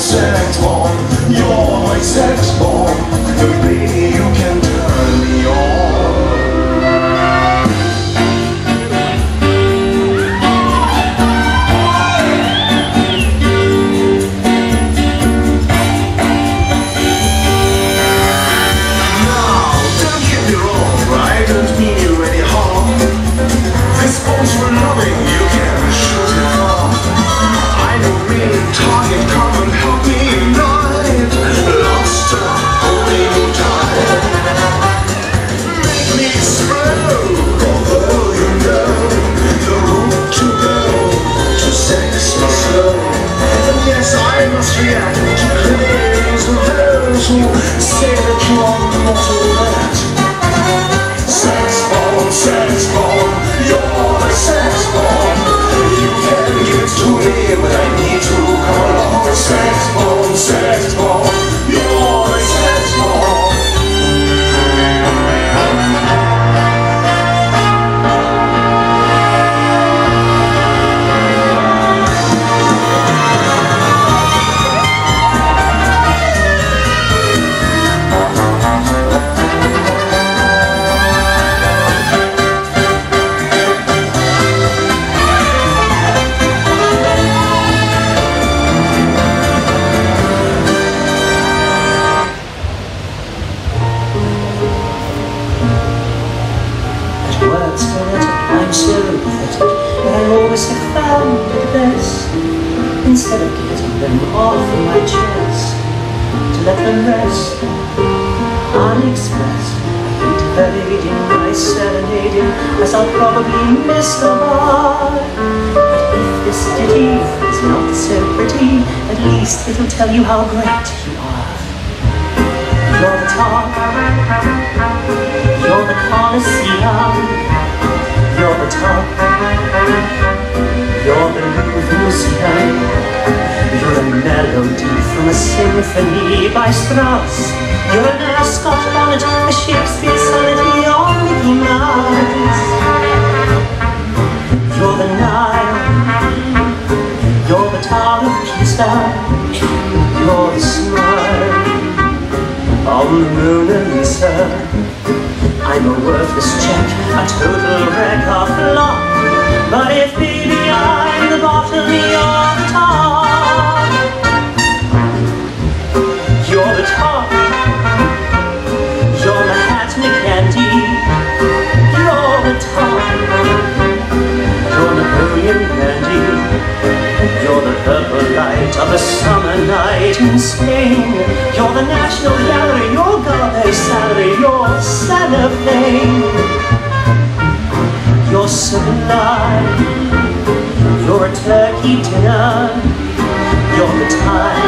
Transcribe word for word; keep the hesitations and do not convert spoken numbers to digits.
Sex bomb, you're a sex bomb. You can give it to me when I need to come along. Sex bomb, sex bomb, you're my sex bomb. And baby, you can turn me on. I'm still pathetic, but I always have found the best. Instead of getting them off my chest, to let them rest unexpressed, I hate evading my serenading, as I'll probably miss the mark. But if this ditty is not so pretty, at least it'll tell you how great you are. You're the top, you're the Colosseum. You're the top, you're the Louvre Museum. You're a melody from a symphony by Strauss. You're an ascot bonnet, a Shakespeare sonnet, you're Mickey Mouse. You're the Nile, you're the Tower of Pisa. You're the smile on the Mona Lisa. I'm a worthless check, a total wreck, a flop. But if baby I'm the bottom, you're the top. You're the top. You're the hat and the candy. You're the top. You're Napoleon Candy. You're the Herbalite of a summer night in Spain. You're the National Gallery, you're Gallery Salary, you're Salary. You're sublime, you're a turkey dinner, you're the time.